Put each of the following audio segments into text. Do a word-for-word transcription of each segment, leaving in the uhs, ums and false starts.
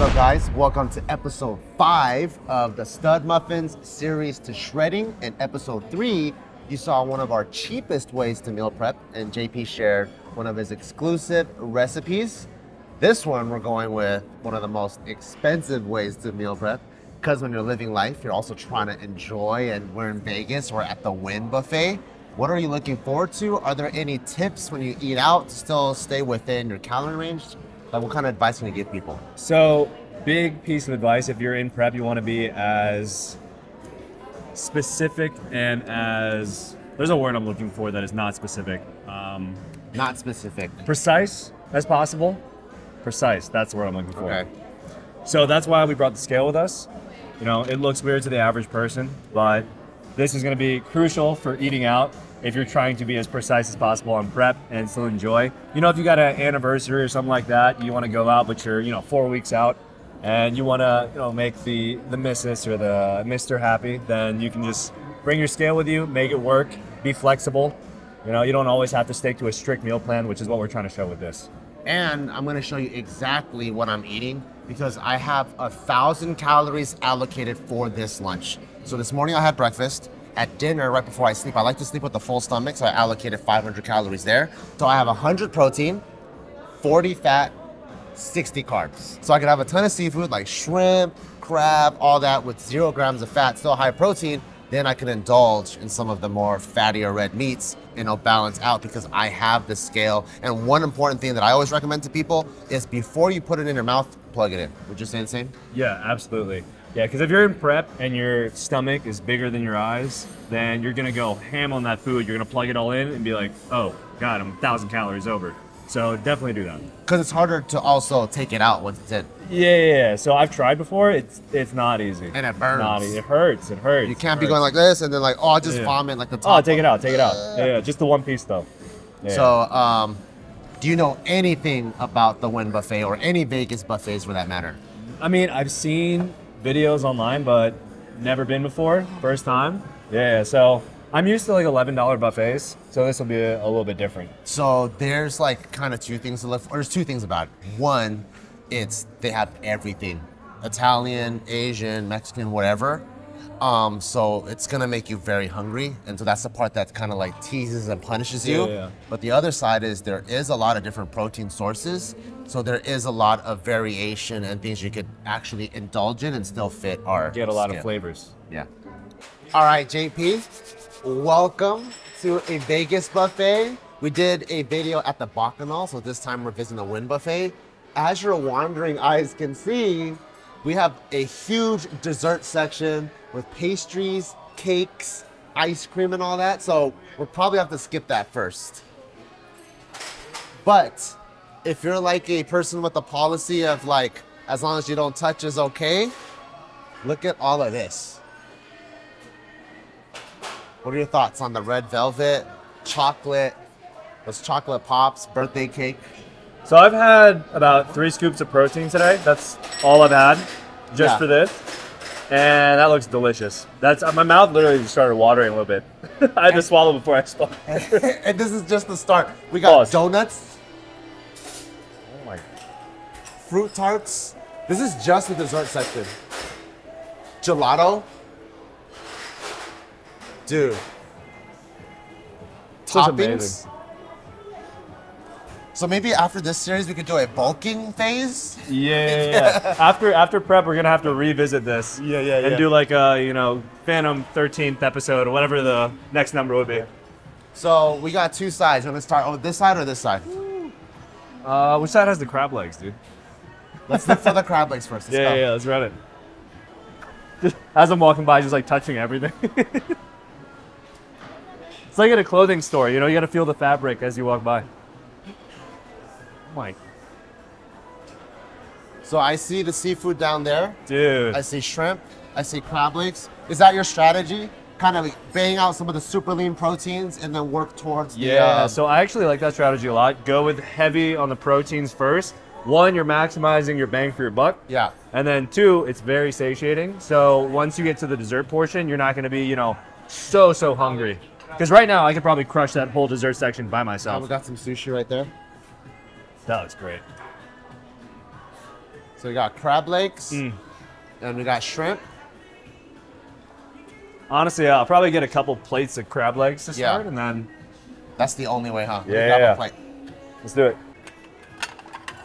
What up, guys? Welcome to episode five of the Stud Muffins series to shredding. In episode three, you saw one of our cheapest ways to meal prep, and J P shared one of his exclusive recipes. This one, we're going with one of the most expensive ways to meal prep, because when you're living life, you're also trying to enjoy, and we're in Vegas, we're at the Wynn Buffet. What are you looking forward to? Are there any tips when you eat out to still stay within your calorie range? Like, what kind of advice can you give people? So, big piece of advice, if you're in prep, you want to be as specific and as, there's a word I'm looking for that is not specific. Um, not specific. Precise as possible. Precise, that's the word I'm looking for. Okay. So that's why we brought the scale with us. You know, it looks weird to the average person, but this is going to be crucial for eating out. If you're trying to be as precise as possible on prep and still enjoy. You know, if you got an anniversary or something like that, you want to go out, but you're, you know, four weeks out and you want to, you know, make the, the missus or the mister happy, then you can just bring your scale with you, make it work, be flexible. You know, you don't always have to stick to a strict meal plan, which is what we're trying to show with this. And I'm going to show you exactly what I'm eating because I have a thousand calories allocated for this lunch. So this morning I had breakfast. At dinner, right before I sleep, I like to sleep with a full stomach, so I allocated five hundred calories there. So I have one hundred protein, forty fat, sixty carbs. So I could have a ton of seafood like shrimp, crab, all that with zero grams of fat, still high protein. Then I could indulge in some of the more fattier red meats and it'll balance out because I have the scale. And one important thing that I always recommend to people is before you put it in your mouth, plug it in. Would you say the same? Yeah, absolutely. Yeah, because if you're in prep and your stomach is bigger than your eyes, then you're gonna go ham on that food. You're gonna plug it all in and be like, oh God, I'm a thousand calories over. So definitely do that. Because it's harder to also take it out once it's in. Yeah, yeah, yeah. So I've tried before. It's it's not easy. And it burns. Not easy. It hurts. It hurts. You can't be going like this and then like, oh, I'll just yeah. vomit like the top. Oh, take it out. Take it out. Yeah, yeah, just the one piece though. Yeah. So, um, do you know anything about the Wynn Buffet or any Vegas buffets for that matter? I mean, I've seen videos online, but never been before, first time. Yeah, so I'm used to like eleven dollar buffets, so this will be a, a little bit different. So there's like kind of two things to look for, or there's two things about it. One, it's they have everything, Italian, Asian, Mexican, whatever. Um, so it's gonna make you very hungry. And so that's the part that kind of like teases and punishes you. Yeah, yeah. But the other side is there is a lot of different protein sources. So there is a lot of variation and things you could actually indulge in and still fit our Get a lot skin. Of flavors. Yeah. All right, J P, welcome to a Vegas buffet. We did a video at the Bacchanal, so this time we're visiting the Wynn Buffet. As your wandering eyes can see, we have a huge dessert section with pastries, cakes, ice cream, and all that. So we'll probably have to skip that first. But if you're like a person with a policy of like, as long as you don't touch is okay, look at all of this. What are your thoughts on the red velvet, chocolate, those chocolate pops, birthday cake? So I've had about three scoops of protein today. That's all I've had just yeah. for this. And that looks delicious. That's my mouth literally just started watering a little bit. I had to swallow before I started. And this is just the start. We got Pause. donuts. Oh my. Fruit tarts. This is just the dessert section. Gelato. Dude. This Toppings. So maybe after this series, we could do a bulking phase? Yeah, yeah, yeah. after after prep, we're gonna have to revisit this. Yeah, yeah, yeah. And do like a, you know, Phantom thirteenth episode or whatever the next number would be. So we got two sides. You wanna start on this side or this side? Uh, which side has the crab legs, dude? Let's look for the crab legs first. Let's yeah, go. yeah, let's run it. Just, as I'm walking by, just like touching everything. It's like at a clothing store, you know, you gotta feel the fabric as you walk by. Mike. So I see the seafood down there. Dude. I see shrimp. I see crab legs. Is that your strategy? Kind of bang out some of the super lean proteins and then work towards yeah, the... Yeah, um... so I actually like that strategy a lot. Go with heavy on the proteins first. One, you're maximizing your bang for your buck. Yeah. And then two, it's very satiating. So once you get to the dessert portion, you're not going to be, you know, so, so hungry. Because right now I could probably crush that whole dessert section by myself. Oh, we got some sushi right there. That looks great. So we got crab legs, mm. and we got shrimp. Honestly, I'll probably get a couple plates of crab legs to start, yeah. and then... That's the only way, huh? Yeah, yeah. A plate. Let's do it.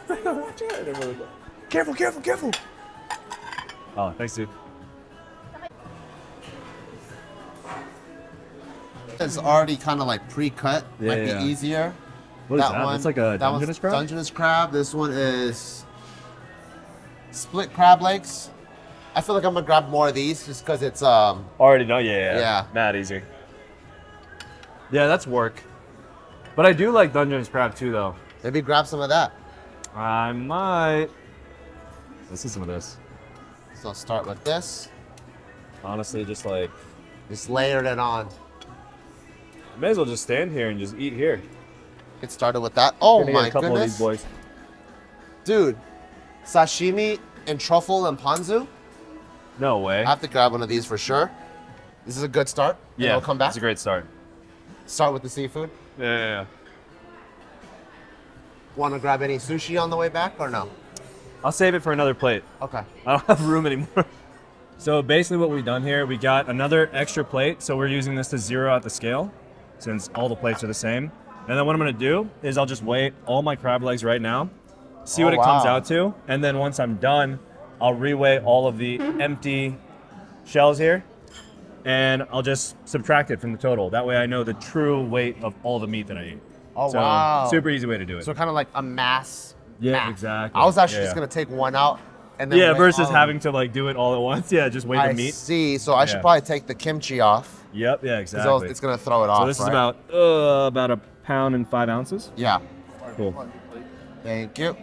Watch out. Careful, careful, careful. Oh, thanks, dude. It's already kind of like pre-cut. Yeah, might yeah. be easier. What that is that? One, it's like a Dungeness crab? Dungeness crab. This one is split crab legs. I feel like I'm gonna grab more of these just because it's um already done. Yeah, yeah, yeah. Mad easy. Yeah, that's work. But I do like Dungeness crab too, though. Maybe grab some of that. I might. Let's see some of this. So I'll start with this. Honestly, just like just layered it on. I may as well just stand here and just eat here. Get started with that. Oh my goodness. A couple of these boys. Dude, sashimi and truffle and ponzu? No way. I have to grab one of these for sure. This is a good start. Yeah, it'll come back. It's a great start. Start with the seafood? Yeah, yeah, yeah. Want to grab any sushi on the way back or no? I'll save it for another plate. Okay. I don't have room anymore. So basically what we've done here, we got another extra plate. So we're using this to zero out the scale since all the plates are the same. And then what I'm gonna do is I'll just weigh all my crab legs right now, see oh, what it wow. comes out to, and then once I'm done, I'll reweigh all of the empty shells here, and I'll just subtract it from the total. That way I know the true weight of all the meat that I eat. Oh so, wow. Super easy way to do it. So kind of like a mass. Yeah, math. Exactly. I was actually yeah, just yeah. gonna take one out and then. Yeah, versus having to like do it all at once. Yeah, just weigh the I meat. I see, so I yeah. should probably take the kimchi off. Yep, yeah, exactly. It's gonna throw it so off, So this right? is about, uh, about a pound and five ounces? Yeah. Cool. Thank you.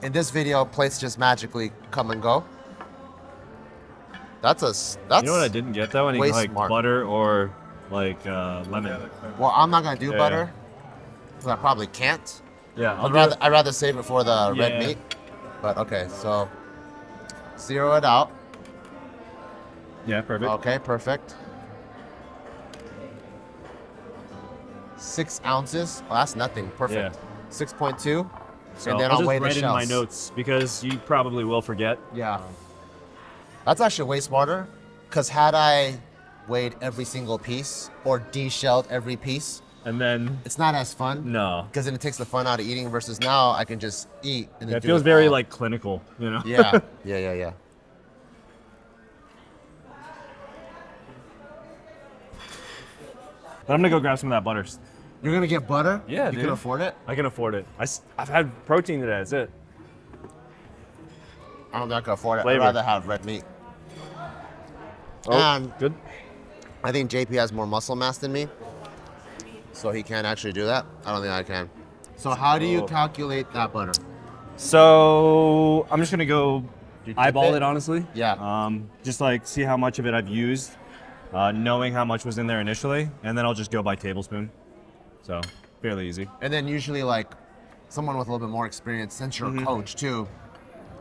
In this video, plates just magically come and go. That's a, that's You know what I didn't get though? Any like smart. butter or like uh, lemon. Well, I'm not gonna do yeah. butter, because I probably can't. Yeah, I'll I'd, rather, I'd rather save it for the yeah. red meat. But okay, so zero it out. Yeah, perfect. Okay, perfect. Six ounces. Oh, that's nothing. Perfect. Yeah. Six point two. So and then I'll, I'll just weigh write the in my notes because you probably will forget. Yeah. Um, that's actually way smarter, because had I weighed every single piece or de-shelled every piece, and then it's not as fun. No. Because then it takes the fun out of eating. Versus now I can just eat. And yeah, it feels it very all. like clinical, you know. Yeah. Yeah. Yeah. Yeah. I'm gonna go grab some of that butter. You're gonna get butter? Yeah, You dude. can afford it? I can afford it. I, I've had protein today, that's it. I don't think I can afford it. Flavor. I'd rather have red meat. Oh, and good. I think J P has more muscle mass than me, so he can't actually do that. I don't think I can. So how do you calculate that butter? So I'm just gonna go eyeball it, honestly. Yeah. Um, just like see how much of it I've used. Uh, knowing how much was in there initially, and then I'll just go by tablespoon. So fairly easy. And then usually like someone with a little bit more experience, since you're mm-hmm. a coach too,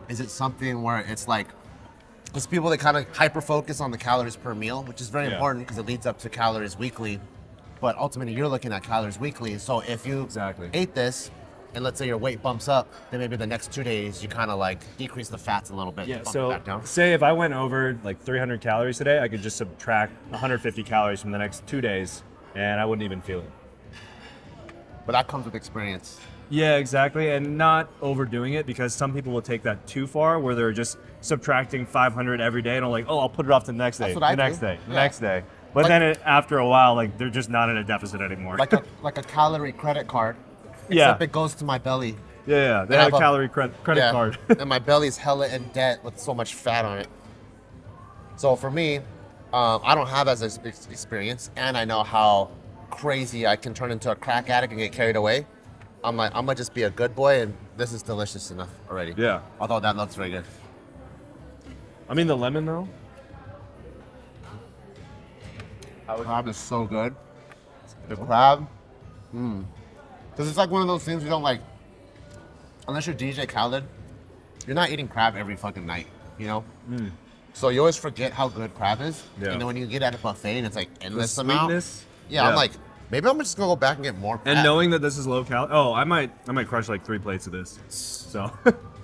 is it something where it's like, because people that kind of hyper-focus on the calories per meal, which is very yeah. important because it leads up to calories weekly, but ultimately you're looking at calories weekly. So if you exactly. ate this, and let's say your weight bumps up, then maybe the next two days you kind of like decrease the fats a little bit. Yeah, so back down. Say if I went over like three hundred calories today, I could just subtract one hundred fifty calories from the next two days and I wouldn't even feel it. But that comes with experience. Yeah, exactly, and not overdoing it, because some people will take that too far where they're just subtracting five hundred every day and are like, oh, I'll put it off the next day, That's what I the next do. day, yeah. the next day. But like, then it, after a while, like they're just not in a deficit anymore. Like a, like a calorie credit card. Except yeah. it goes to my belly. Yeah, yeah. They have, have a calorie cre credit yeah. card. And my belly's hella in debt with so much fat on it. So for me, um, I don't have as experience, and I know how crazy I can turn into a crack addict and get carried away. I'm like, I'm gonna just be a good boy, and this is delicious enough already. Yeah. Although that looks very good. I mean, the lemon though. The crab is so good. The crab, mmm. Because it's like one of those things we don't like, unless you're D J Khaled, you're not eating crab every fucking night, you know? Mm. So you always forget how good crab is. Yeah. And then when you get at a buffet and it's like endless amount. Yeah, yeah, I'm like, maybe I'm just gonna go back and get more crab. And knowing that this is low cal, oh, I might I might crush like three plates of this, so.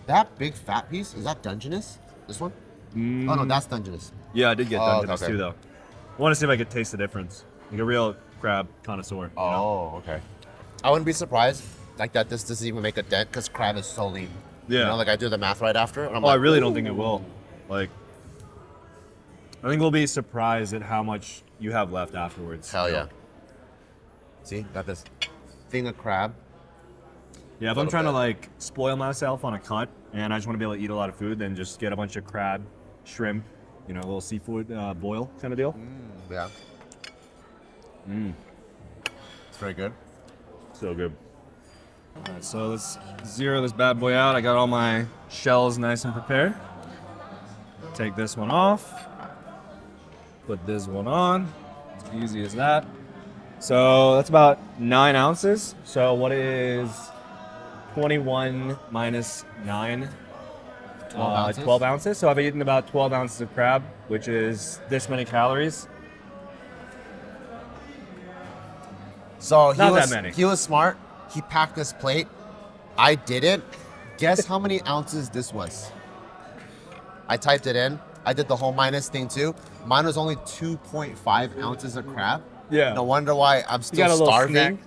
That big fat piece, is that Dungeness? This one? Mm. Oh no, that's Dungeness. Yeah, I did get oh, Dungeness okay. too though. I want to see if I could taste the difference. Like a real crab connoisseur. Oh, you know? okay. I wouldn't be surprised like that this doesn't even make a dent because crab is so lean. Yeah. You know, like I do the math right after. And I'm oh, like, I really Ooh. don't think it will. Like, I think we'll be surprised at how much you have left afterwards. Hell yeah. Know? See, got this thing of crab. Yeah, if I'm trying bit. to like spoil myself on a cut and I just want to be able to eat a lot of food, then just get a bunch of crab, shrimp, you know, a little seafood uh, boil kind of deal. Mm, yeah. Mm. It's very good. So good. All right, so let's zero this bad boy out. I got all my shells nice and prepared. Take this one off. Put this one on. It's easy as that. So that's about nine ounces. So what is twenty-one minus nine? twelve, uh, ounces? twelve ounces. So I've eaten about twelve ounces of crab, which is this many calories. So he Not was, that many. He was smart. He packed this plate. I did it. Guess how many ounces this was? I typed it in. I did the whole minus thing too. Mine was only two point five ounces of crab. Yeah. No wonder why I'm still you got a starving.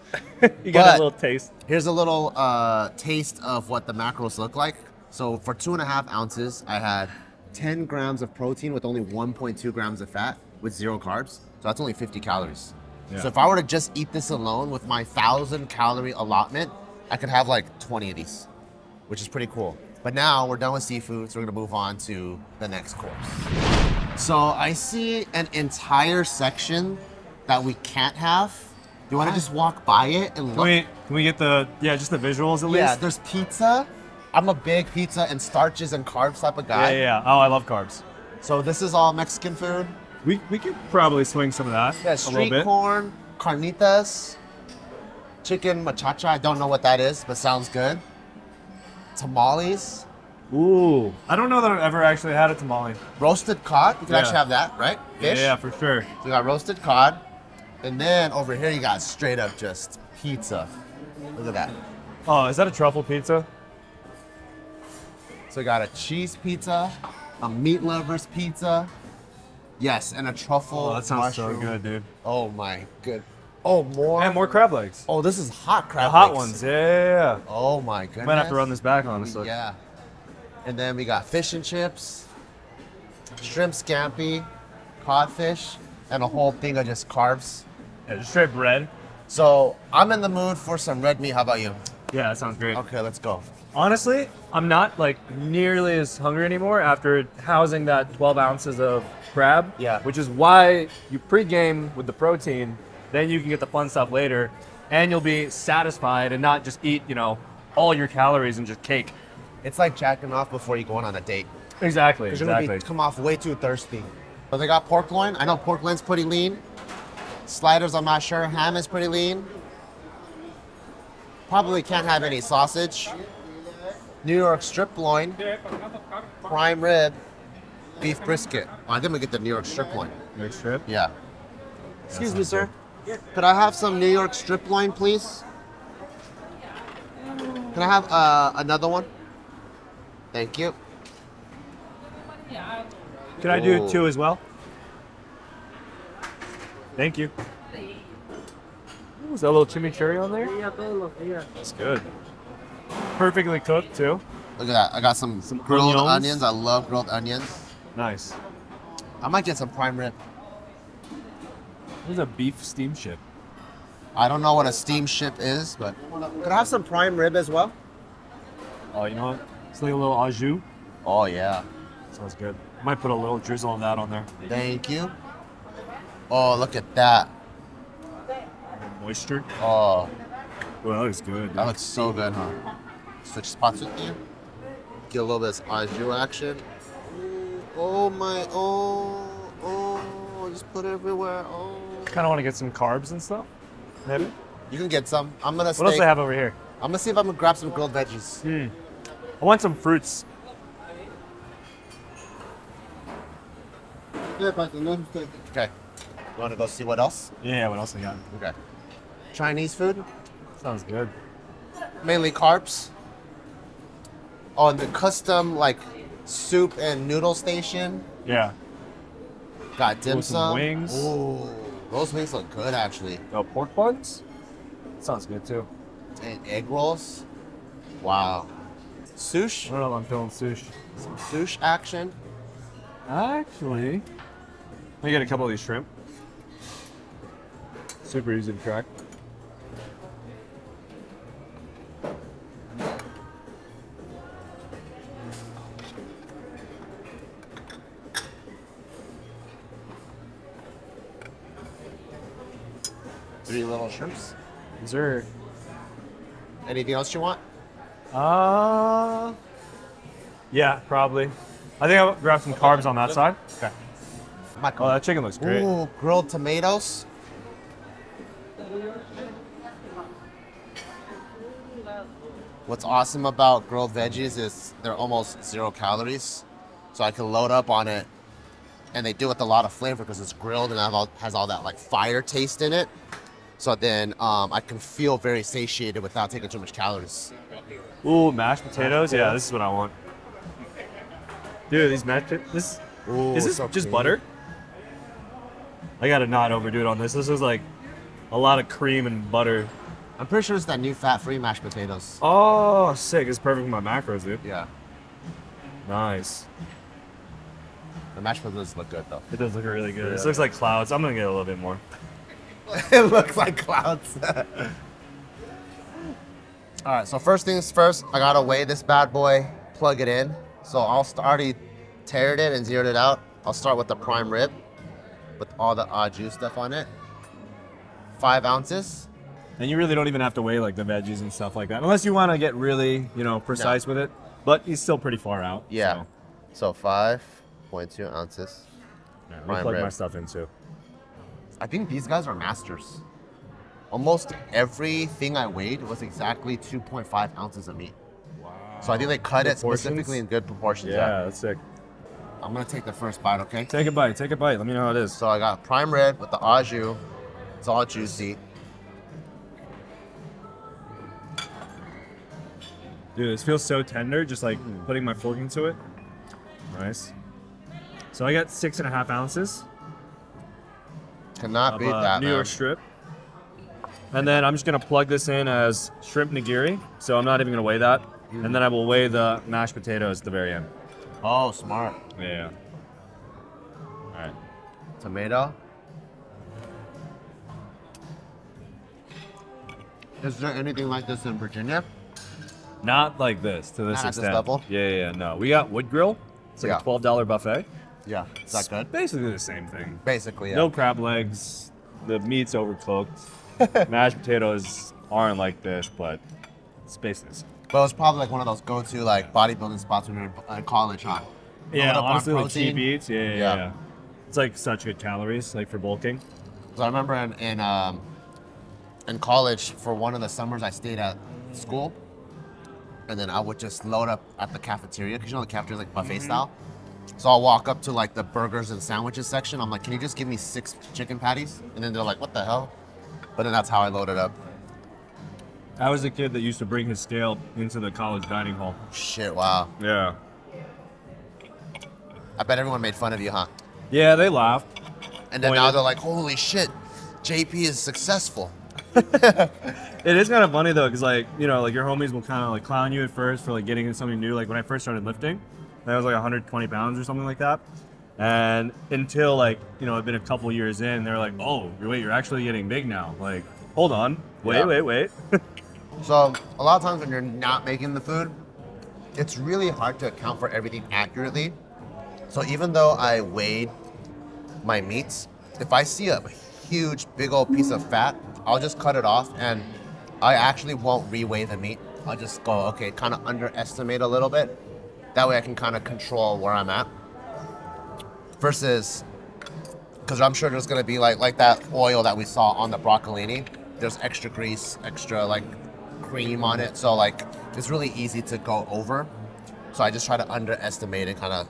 Little you got but a little taste. Here's a little uh, taste of what the macros look like. So for two and a half ounces, I had ten grams of protein with only one point two grams of fat with zero carbs. So that's only fifty calories. Yeah. So if I were to just eat this alone with my thousand calorie allotment, I could have like twenty of these, which is pretty cool. But now we're done with seafood, so we're gonna move on to the next course. So I see an entire section that we can't have. Do you want to just walk by it and look? Can we, can we get the, yeah, just the visuals at least? Yeah, there's pizza. I'm a big pizza and starches and carbs type of guy. Yeah, yeah, yeah. Oh, I love carbs. So this is all Mexican food. We, we could probably swing some of that. Yeah, street a little bit. corn, carnitas, chicken machacha. I don't know what that is, but sounds good. Tamales. Ooh. I don't know that I've ever actually had a tamale. Roasted cod. You can yeah. actually have that, right? Fish. Yeah, yeah, for sure. So you got roasted cod. And then over here, you got straight up just pizza. Look at that. Oh, is that a truffle pizza? So you got a cheese pizza, a meat lover's pizza. Yes, and a truffle. Oh, that sounds mushroom. so good, dude. Oh my good. Oh, more. And more crab legs. Oh, this is hot crab the hot legs. Hot ones, yeah. Oh my goodness. Might have to run this back, honestly. Yeah. And then we got fish and chips, shrimp scampi, codfish, and a whole thing of just carbs. Yeah, just straight bread. So I'm in the mood for some red meat. How about you? Yeah, that sounds great. Okay, let's go. Honestly, I'm not like nearly as hungry anymore after housing that twelve ounces of crab. Yeah. Which is why you pregame with the protein, then you can get the fun stuff later, and you'll be satisfied and not just eat, you know, all your calories and just cake. It's like jacking off before you go on a date. Exactly. Because you're exactly. gonna be, come off way too thirsty. But they got pork loin. I know pork loin's pretty lean. Sliders, I'm not sure. Ham is pretty lean. Probably can't have any sausage. New York strip loin, prime rib, beef brisket. Oh, I think we get the New York strip loin. New York strip? Yeah. Excuse me, sir. Good. Could I have some New York strip loin, please? Can I have uh, another one? Thank you. Can I do Ooh. two as well? Thank you. Ooh, is that a little chimichurri on there? That's good. Perfectly cooked too. Look at that. I got some, some grilled onions. onions. I love grilled onions. Nice. I might get some prime rib. This is a beef steamship. I don't know what a steamship is, but could I have some prime rib as well? Oh, you know what? It's like a little au jus. Oh yeah. Sounds good. Might put a little drizzle of that on there. Thank you. Oh, look at that. Moisture. Oh. Well, that looks good. That man. looks so good, huh? Switch spots with you. Get a little bit of au jus action. Oh my, oh, oh, just put it everywhere, oh. Kind of want to get some carbs and stuff, maybe? You can get some. I'm gonna. What steak. else do I have over here? I'm gonna see if I'm gonna grab some grilled veggies. Mm. I want some fruits. Okay. You want to go see what else? Yeah, what else we got? Okay. Chinese food. Sounds good. Mainly carbs. on the custom like soup and noodle station. Yeah. Got dim sum. Wings. Ooh, those wings look good actually. The pork buns? Sounds good too. And egg rolls. Wow. Sush? I don't know if I'm feeling sush. Some sush action. Actually, I get a couple of these shrimp. Super easy to crack. Three little shrimps. Is there anything else you want? Uh, yeah, probably. I think I'll grab some carbs on that side. Okay. Oh, that chicken looks great. Ooh, grilled tomatoes. What's awesome about grilled veggies is they're almost zero calories. So I can load up on it. And they do it with a lot of flavor because it's grilled and it has all that like fire taste in it. So then um, I can feel very satiated without taking too much calories. Ooh, mashed potatoes? Yeah, this is what I want. Dude, these mashed potatoes. Is this just butter? I gotta not overdo it on this. This is like a lot of cream and butter. I'm pretty sure it's that new fat-free mashed potatoes. Oh, sick. It's perfect for my macros, dude. Yeah. Nice. The mashed potatoes look good, though. It does look really good. Yeah. This looks like clouds. I'm gonna get a little bit more. It looks like clouds. All right, so first things first, I gotta weigh this bad boy, plug it in. So I'll start, already teared it and zeroed it out. I'll start with the prime rib with all the uh, juice stuff on it. Five ounces. And you really don't even have to weigh like the veggies and stuff like that, unless you wanna get really, you know, precise no. with it, but he's still pretty far out. Yeah, so, so five point two ounces. Yeah, let me plug rib. my stuff in too. I think these guys are masters. Almost everything I weighed was exactly two point five ounces of meat. Wow. So I think they cut it specifically in good proportions. Yeah, yeah, that's sick. I'm gonna take the first bite, okay? Take a bite, take a bite. Let me know how it is. So I got prime rib with the au jus. It's all juicy. Dude, this feels so tender, just like mm. putting my fork into it. Nice. So I got six and a half ounces. Cannot beat that, New York strip. And then I'm just gonna plug this in as shrimp nigiri. So I'm not even gonna weigh that. Mm. And then I will weigh the mashed potatoes at the very end. Oh, smart. Yeah. All right. Tomato. Is there anything like this in Virginia? Not like this to this not extent. At this level? Yeah, yeah, yeah, no. We got Wood Grill. It's like yeah. a twelve dollar buffet. Yeah, is that good? Basically the same thing. Basically, yeah. No crab legs. The meat's overcooked. Mashed potatoes aren't like this, but it's basically. Well, it's probably like one of those go-to like bodybuilding spots when you're in college, huh? Yeah, honestly, like cheap eats. Yeah, yeah, yeah, yeah. It's like such good calories, like for bulking. So I remember in in, um, in college for one of the summers I stayed at school, and then I would just load up at the cafeteria because you know the cafeteria is like buffet mm-hmm. style. So I'll walk up to like the burgers and sandwiches section. I'm like, can you just give me six chicken patties? And then they're like, what the hell? But then that's how I loaded up. I was a kid that used to bring his scale into the college dining hall. Shit, wow. Yeah. I bet everyone made fun of you, huh? Yeah, they laughed. And then Pointed. now they're like, holy shit, J P is successful. It is kind of funny though, because like, you know, like your homies will kind of like clown you at first for like getting into something new. Like when I first started lifting, that was like one hundred twenty pounds or something like that. And until like, you know, it'd been a couple years in, they're like, oh, wait, you're actually getting big now. Like, hold on, wait, yeah. wait, wait. So a lot of times when you're not making the food, it's really hard to account for everything accurately. So even though I weighed my meats, if I see a huge, big old piece of fat, I'll just cut it off and I actually won't reweigh the meat. I'll just go, okay, kind of underestimate a little bit. That way I can kind of control where I'm at. Versus, because I'm sure there's gonna be like like that oil that we saw on the broccolini. There's extra grease, extra like cream on it. So like, it's really easy to go over. So I just try to underestimate and kind of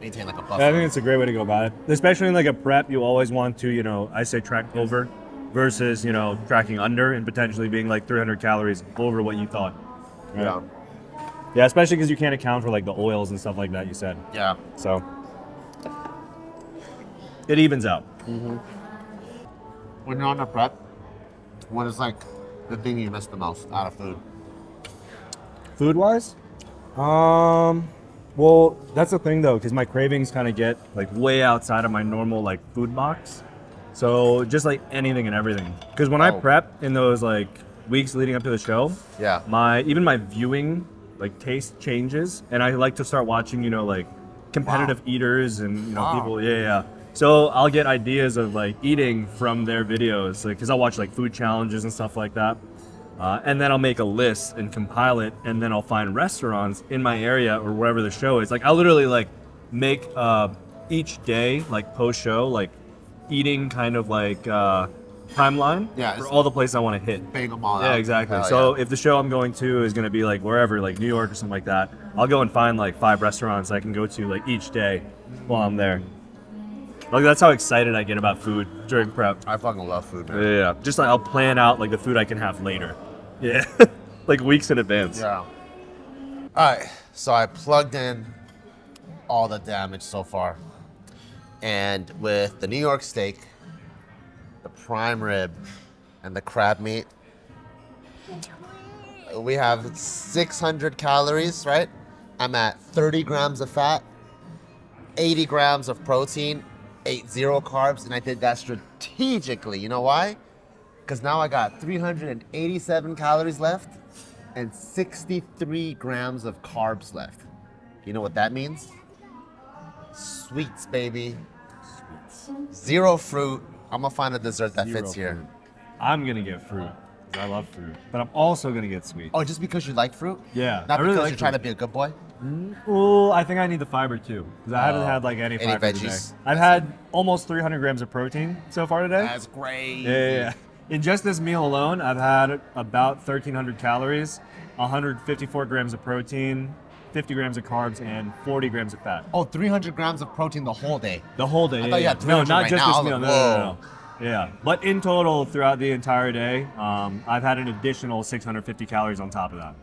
maintain like a buffer. I think it's a great way to go about it. Especially in like a prep, you always want to, you know, I say track over versus, you know, tracking under and potentially being like three hundred calories over what you thought. Right? Yeah. Yeah, especially because you can't account for like the oils and stuff like that you said. Yeah. So it evens out. Mm-hmm. When you're on a prep, what is like the thing you miss the most out of food? Food-wise? Um, well, that's the thing though, because my cravings kind of get like way outside of my normal like food box. So just like anything and everything. Because when oh. I prep in those like weeks leading up to the show, yeah, my even my viewing like taste changes, and I like to start watching, you know, like competitive wow. eaters and you know wow. people. Yeah, yeah. So I'll get ideas of like eating from their videos, like because I'll watch like food challenges and stuff like that. Uh, and then I'll make a list and compile it, and then I'll find restaurants in my area or wherever the show is. Like I'll literally like make uh, each day, like post show, like eating kind of like uh, timeline yeah, for all the places I want to hit. Bang them all yeah, out. Exactly. Hell so yeah. if the show I'm going to is going to be like wherever, like New York or something like that, I'll go and find like five restaurants I can go to like each day while I'm there. Like that's how excited I get about food during prep. I fucking love food, man. Yeah, yeah. Just like I'll plan out like the food I can have later. Yeah, like weeks in advance. Yeah. All right, so I plugged in all the damage so far. And with the New York steak, the prime rib, and the crab meat, we have six hundred calories, right? I'm at thirty grams of fat, eighty grams of protein, eight zero carbs, and I did that strategically. You know why? Because now I got three hundred eighty-seven calories left and sixty-three grams of carbs left. You know what that means? Sweets, baby. Sweets. Zero fruit. I'm gonna find a dessert that zero fits fruit. Here. I'm gonna get fruit. I love fruit, but I'm also gonna get sweet. Oh, just because you like fruit? Yeah. Not I because really like you're fruit. Trying to be a good boy? Well, I think I need the fiber too, because I uh, haven't had like any, any fiber veggies. Today. I've had almost three hundred grams of protein so far today. That's great. Yeah, yeah, yeah. In just this meal alone, I've had about thirteen hundred calories, one hundred fifty-four grams of protein, fifty grams of carbs, and forty grams of fat. Oh, three hundred grams of protein the whole day. The whole day. I yeah, thought you had three hundred no, not right just now. This meal. Like, no, no, no. Yeah, but in total throughout the entire day, um, I've had an additional six hundred fifty calories on top of that.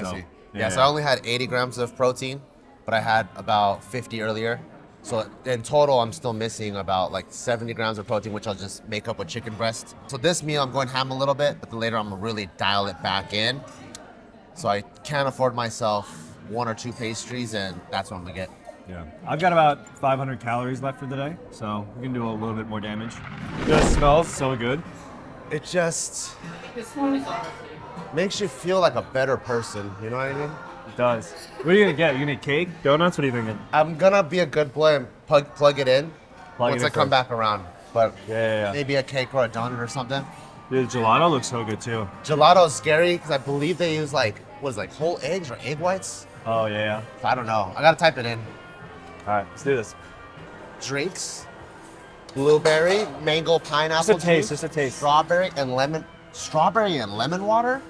So, I see. Yeah, yeah, so I only had eighty grams of protein, but I had about fifty earlier. So in total, I'm still missing about like seventy grams of protein, which I'll just make up with chicken breast. So this meal, I'm going ham a little bit, but then later I'm gonna really dial it back in. So I can't afford myself one or two pastries, and that's what I'm gonna get. Yeah, I've got about five hundred calories left for the day, so we can do a little bit more damage. This smells so good. It just makes you feel like a better person, you know what I mean? It does. What are you gonna get? You gonna get cake, donuts? What are you thinking? I'm gonna be a good boy and plug, plug it in plug once it in I come first. Back around. But yeah, yeah, yeah. Maybe a cake or a donut or something. Dude, gelato looks so good too. Gelato is scary because I believe they use like, what is it, like whole eggs or egg whites? Oh yeah. I don't know, I gotta type it in. All right, let's do this. Drinks, blueberry, mango, pineapple Just a taste, juice, just a taste. Strawberry and lemon, strawberry and lemon water?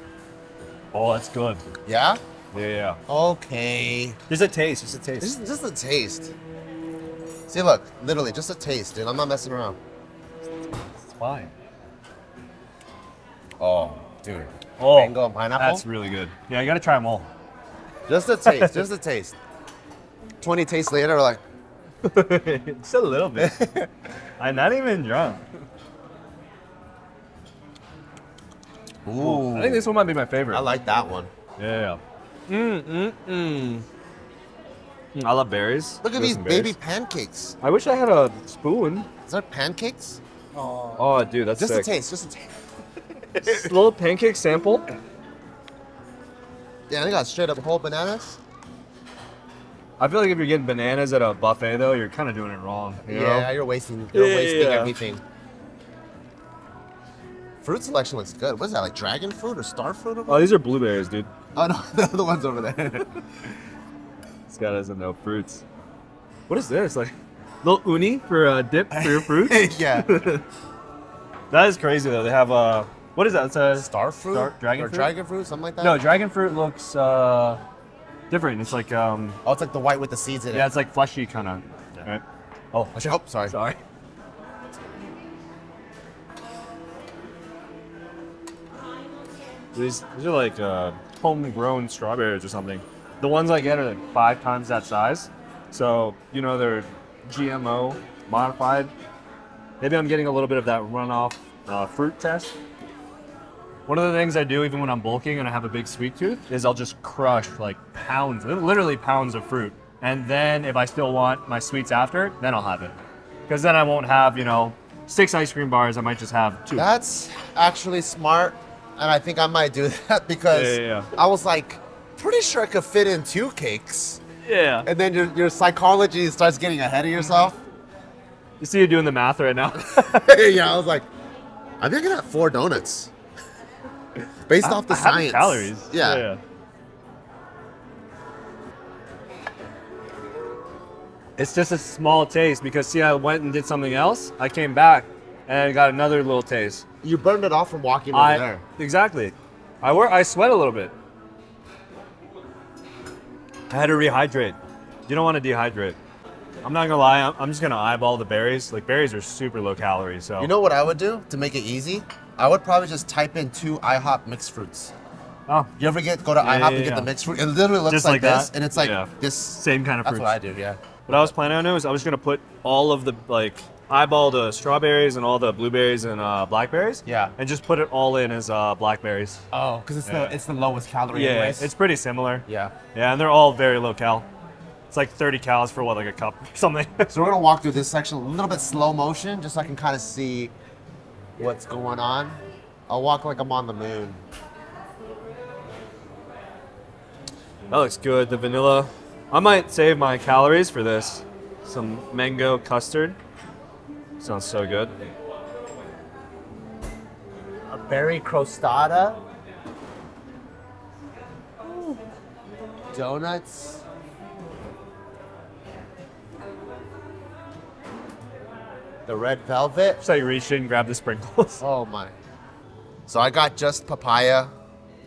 Oh, that's good. Yeah? Yeah, yeah. Okay. Just a taste, just a taste. Just, just a taste. See, look, literally, just a taste, dude. I'm not messing around. It's fine. Oh, dude. Oh, mango and pineapple? That's really good. Yeah, you gotta try them all. Just a taste, just a taste. twenty tastes later, we're like... Just a little bit. I'm not even drunk. Ooh. I think this one might be my favorite. I like that one. Yeah. Mmm, mmm, mmm. I love berries. Look at these baby pancakes. I wish I had a spoon. Is that pancakes? Oh, oh dude, that's just sick. Just a taste, just a taste. Just a little pancake sample. Yeah, they got straight up whole bananas. I feel like if you're getting bananas at a buffet, though, you're kind of doing it wrong. You yeah, know? you're wasting, you're yeah, wasting yeah. everything. Fruit selection looks good. What is that, like dragon fruit or star fruit? Over oh, these are blueberries, dude. Oh, no, they're the ones over there. This guy doesn't know fruits. What is this? Like little uni for a dip for your fruit? Yeah. That is crazy, though. They have a, what is that? It's a star fruit? Star, dragon or fruit? Dragon fruit, something like that? No, dragon fruit looks, uh, different. It's like um. Oh, it's like the white with the seeds in yeah, it. Yeah, it's like fleshy kind of. Yeah. Right. Oh, oh, sorry. Sorry. These, these are like uh, homegrown strawberries or something. The ones I get are like five times that size. So, you know, they're G M O modified. Maybe I'm getting a little bit of that runoff uh, fruit test. One of the things I do, even when I'm bulking and I have a big sweet tooth, is I'll just crush like pounds, literally pounds of fruit. And then if I still want my sweets after, then I'll have it. Because then I won't have, you know, six ice cream bars, I might just have two. That's actually smart. And I think I might do that because yeah, yeah, yeah. I was like, pretty sure I could fit in two cakes. Yeah. And then your, your psychology starts getting ahead of yourself. You see, you're doing the math right now. Yeah, I was like, I think I could have four donuts. Based I, off the I science. Have the calories. Yeah. yeah. It's just a small taste because, see, I went and did something else. I came back and got another little taste. You burned it off from walking I, over there. Exactly. I, work, I sweat a little bit. I had to rehydrate. You don't want to dehydrate. I'm not gonna lie, I'm just gonna eyeball the berries. Like, berries are super low calorie, so. You know what I would do to make it easy? I would probably just type in two IHOP mixed fruits. Oh. You ever get, go to yeah, IHOP yeah, and yeah. get the mixed fruit? It literally looks just like, like this, and it's like yeah. this. Same kind of fruit. That's what I do, yeah. What I was planning on doing is I was gonna put all of the, like, eyeball the strawberries and all the blueberries and uh, blackberries. Yeah. And just put it all in as uh, blackberries. Oh, because it's, yeah. the, it's the lowest calorie yeah, anyways. It's pretty similar. Yeah. Yeah, and they're all very low cal. It's like thirty calories for what, like a cup or something. So we're gonna walk through this section a little bit slow motion, just so I can kind of see what's going on. I'll walk like I'm on the moon. That looks good, the vanilla. I might save my calories for this. Some mango custard. Sounds so good. A berry crostata. Ooh. Donuts. The red velvet. So you reached in and grabbed the sprinkles. Oh my. So I got just papaya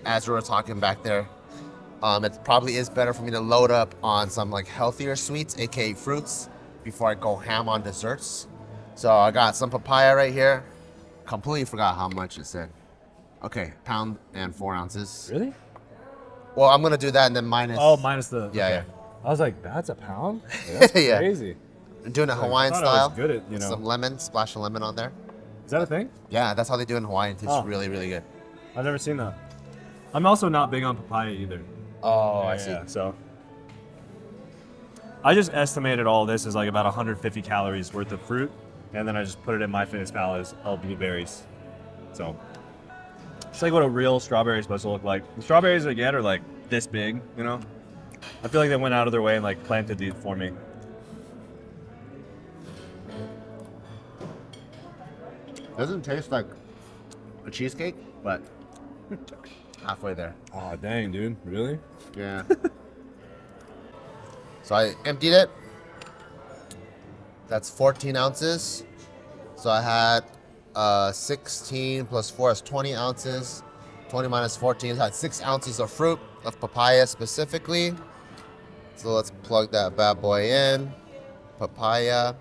as we were talking back there. Um, it probably is better for me to load up on some like healthier sweets, A K A fruits, before I go ham on desserts. So I got some papaya right here. Completely forgot how much it said. Okay, pound and four ounces. Really? Well, I'm gonna do that and then minus. Oh, minus the. Yeah, okay. yeah. I was like, that's a pound? That's yeah. crazy. Doing a Hawaiian I style. I was good at, you know. Some lemon, splash of lemon on there. Is that a thing? Yeah, that's how they do it in Hawaii. It's oh. really, really good. I've never seen that. I'm also not big on papaya either. Oh, yeah, I see. Yeah. So I just estimated all this is like about one hundred fifty calories worth of fruit, and then I just put it in MyFitnessPal as all blueberries. So it's like what a real strawberry is supposed to look like. The strawberries I get are like this big, you know. I feel like they went out of their way and like planted these for me. Doesn't taste like a cheesecake, but halfway there. Aw, oh, dang, dude. Really? Yeah. So I emptied it. That's fourteen ounces. So I had uh, sixteen plus four is twenty ounces. twenty minus fourteen, I had six ounces of fruit, of papaya specifically. So let's plug that bad boy in. Papaya.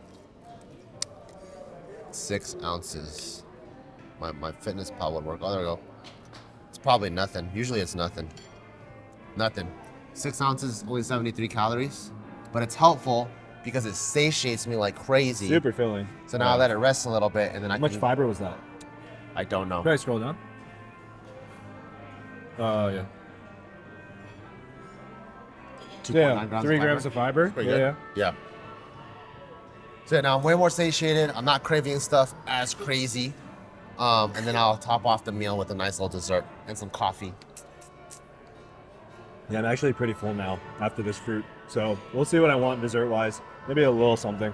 Six ounces. My my fitness pal would work. Oh, there we go. It's probably nothing. Usually it's nothing. Nothing. Six ounces, only seventy-three calories, but it's helpful because it satiates me like crazy. Super filling. So now yeah. I let it rest a little bit, and then How I. How much can... fiber was that? I don't know. Can I scroll down? Oh uh, yeah. Two yeah, point nine grams. Three of grams of fiber. Yeah, yeah. Yeah. So now I'm way more satiated. I'm not craving stuff as crazy. Um, and then I'll top off the meal with a nice little dessert and some coffee. Yeah, I'm actually pretty full now after this fruit. So we'll see what I want dessert-wise. Maybe a little something.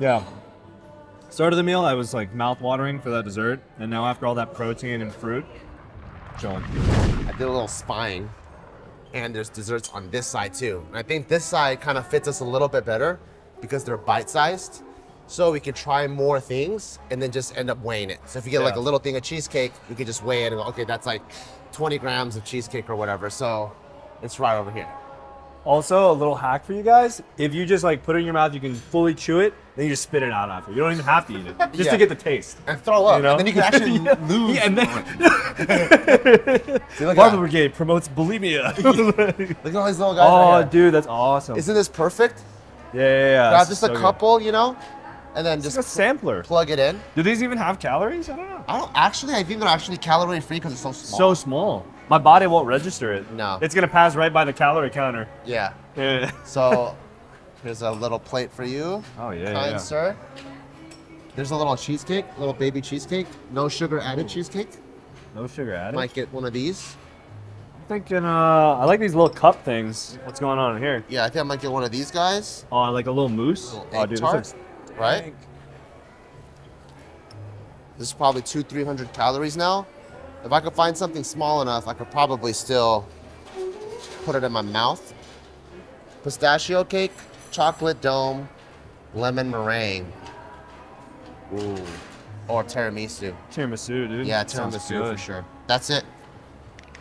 Yeah. Start of the meal, I was like mouth-watering for that dessert. And now after all that protein and fruit, chilling. I did a little spying. And there's desserts on this side too. And I think this side kind of fits us a little bit better because they're bite-sized. So we can try more things and then just end up weighing it. So if you get yeah. like a little thing of cheesecake, you can just weigh it and go, okay, that's like twenty grams of cheesecake or whatever. So it's right over here. Also, a little hack for you guys, if you just like put it in your mouth, you can fully chew it, then you just spit it out after. You don't even have to eat it, just yeah. to get the taste. And throw up, you know? And then you can actually yeah. lose. Yeah, and then See, look Barbell Brigade promotes bulimia. Look at all these little guys Oh, right here. Dude, that's awesome. Isn't this perfect? Yeah, yeah, yeah. Now, just so a couple, good. you know? And then it's just like a sampler. Plug it in. Do these even have calories? I don't know. I don't actually. I think they're actually calorie free because it's so small. So small. My body won't register it. No. It's gonna pass right by the calorie counter. Yeah. yeah. So, here's a little plate for you. Oh yeah. Kind yeah. sir. There's a little cheesecake, little baby cheesecake. No sugar added Ooh. cheesecake. No sugar added. Might get one of these. I'm thinking. Uh, I like these little cup things. What's going on in here? Yeah, I think I might get one of these guys. Oh, like a little mousse. A little egg oh, dude, tart. This Right? This is probably two, three hundred calories now. If I could find something small enough, I could probably still put it in my mouth. Pistachio cake, chocolate dome, lemon meringue. Ooh. Or tiramisu. Tiramisu, dude. Yeah, tiramisu for sure. That's it.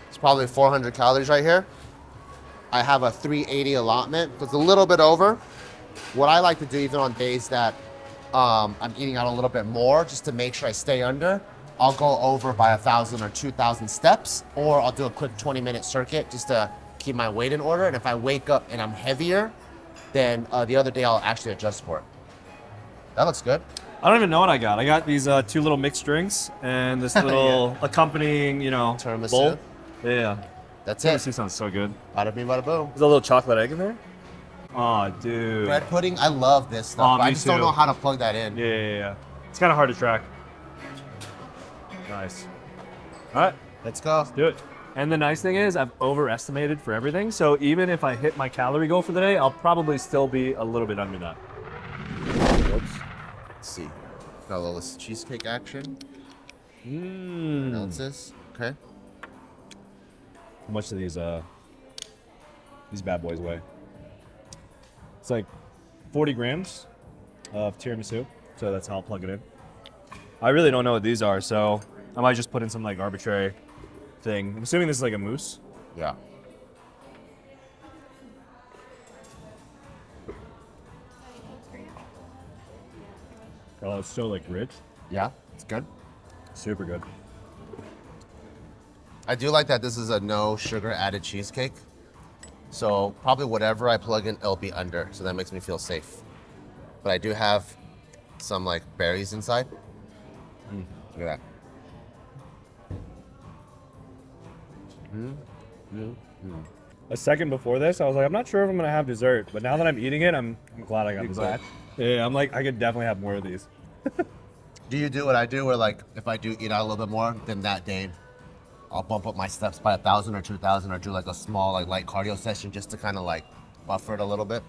It's probably four hundred calories right here. I have a three eighty allotment, so it's a little bit over. What I like to do, even on days that um, I'm eating out a little bit more, just to make sure I stay under, I'll go over by one thousand or two thousand steps, or I'll do a quick twenty minute circuit just to keep my weight in order. And if I wake up and I'm heavier, then uh, the other day I'll actually adjust for it. That looks good. I don't even know what I got. I got these uh, two little mixed drinks and this little yeah. accompanying, you know, Tiramisu. bowl. Yeah. That's Tiramisu it. Tiramisu sounds so good. Bada bing, bada boom. There's a little chocolate egg in there. Oh, dude. Bread pudding, I love this stuff. Oh, I just too. don't know how to plug that in. Yeah, yeah, yeah. It's kind of hard to track. Nice. All right. Let's go. Let's do it. And the nice thing is I've overestimated for everything, so even if I hit my calorie goal for the day, I'll probably still be a little bit under that. Oops. Let's see. Got a little cheesecake action. Mmm. Analysis. Okay. How much do these, uh, these bad boys weigh? It's like forty grams of tiramisu, so that's how I'll plug it in. I really don't know what these are, so I might just put in some like arbitrary thing. I'm assuming this is like a mousse. Yeah. Oh, it's so like rich. Yeah, it's good. Super good. I do like that this is a no sugar added cheesecake. So probably whatever I plug in, it'll be under. So that makes me feel safe. But I do have some like berries inside. Mm. Look at that. Mm. Mm. Mm. A second before this, I was like, I'm not sure if I'm gonna have dessert, but now that I'm eating it, I'm, I'm glad I got You're dessert. Glad. Yeah, I'm like, I could definitely have more of these. Do you do what I do where like, if I do eat out a little bit more, then that day, I'll bump up my steps by one thousand or two thousand or do like a small like light cardio session just to kind of like buffer it a little bit?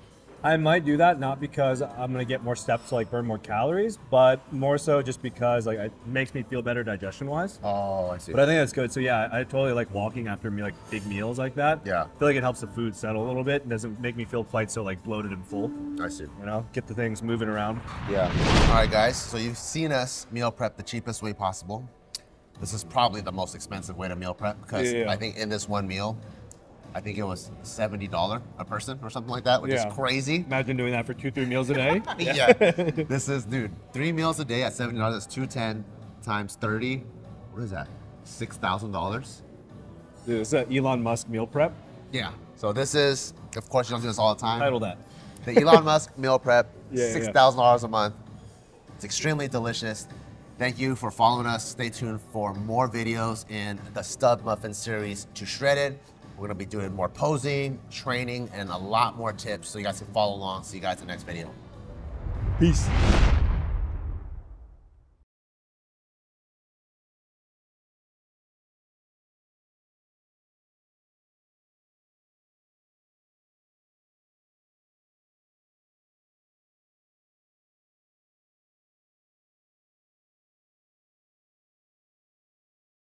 I might do that, not because I'm gonna get more steps to like burn more calories, but more so just because like it makes me feel better digestion wise. Oh, I see. But I think that's good. So yeah, I totally like walking after me like big meals like that. Yeah. I feel like it helps the food settle a little bit and doesn't make me feel quite so like bloated and full. I see. You know, get the things moving around. Yeah. All right guys, so you've seen us meal prep the cheapest way possible. This is probably the most expensive way to meal prep because yeah, yeah. I think in this one meal, I think it was seventy dollars a person or something like that, which yeah. is crazy. Imagine doing that for two, three meals a day. yeah. yeah. This is, dude, three meals a day at seventy dollars is two ten times thirty. What is that? six thousand dollars? Dude, it's an Elon Musk meal prep. Yeah. So this is, of course, you don't do this all the time. Title that. The Elon Musk meal prep, yeah, six thousand dollars yeah. a month. It's extremely delicious. Thank you for following us. Stay tuned for more videos in the Stud Muffin series to Shredded. We're gonna be doing more posing, training, and a lot more tips so you guys can follow along. See you guys in the next video. Peace.